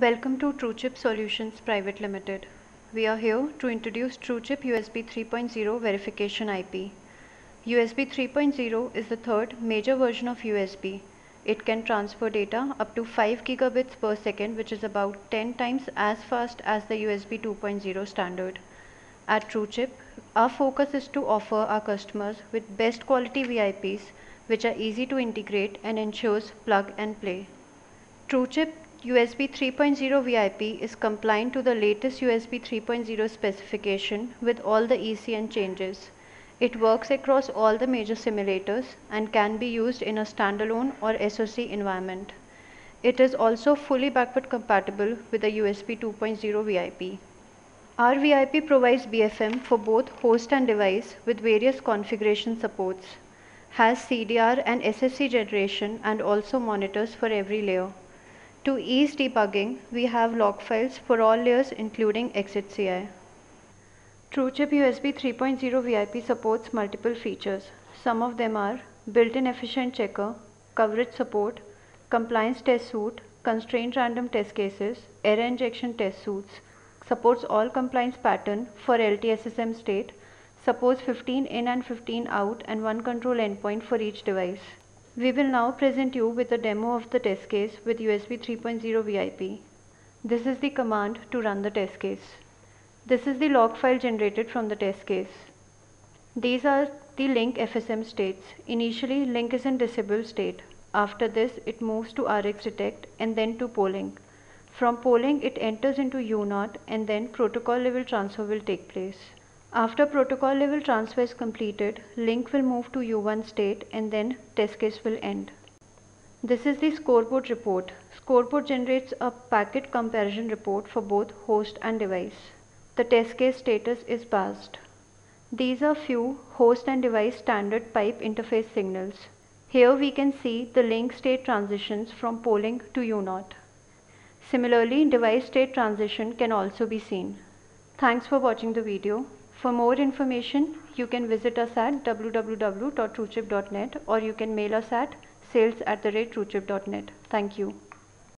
Welcome to TrueChip Solutions Private Limited. We are here to introduce TrueChip USB 3.0 verification IP. USB 3.0 is the third major version of USB. It can transfer data up to 5 gigabits per second, which is about 10 times as fast as the USB 2.0 standard. At TrueChip, our focus is to offer our customers with best quality VIPs, which are easy to integrate and ensures plug and play. TrueChip USB 3.0 VIP is compliant to the latest USB 3.0 specification with all the ECN changes. It works across all the major simulators and can be used in a standalone or SoC environment. It is also fully backward compatible with the USB 2.0 VIP. Our VIP provides BFM for both host and device with various configuration supports, has CDR and SSC generation, and also monitors for every layer. To ease debugging, we have log files for all layers including xHCI. TrueChip USB 3.0 VIP supports multiple features. Some of them are built-in efficient checker, coverage support, compliance test suite, constrained random test cases, error injection test suites, supports all compliance pattern for LTSSM state, supports 15 in and 15 out and one control endpoint for each device. We will now present you with a demo of the test case with USB 3.0 VIP. This is the command to run the test case. This is the log file generated from the test case. These are the link FSM states. Initially, link is in disabled state. After this, it moves to RxDetect and then to polling. From polling, it enters into U0 and then protocol level transfer will take place. After protocol level transfer is completed, link will move to U1 state and then test case will end. This is the scoreboard report. Scoreboard generates a packet comparison report for both host and device. The test case status is passed. These are few host and device standard pipe interface signals. Here we can see the link state transitions from polling to U0. Similarly, device state transition can also be seen. Thanks for watching the video. For more information, you can visit us at www.truechip.net or you can mail us at sales@truechip.net. Thank you.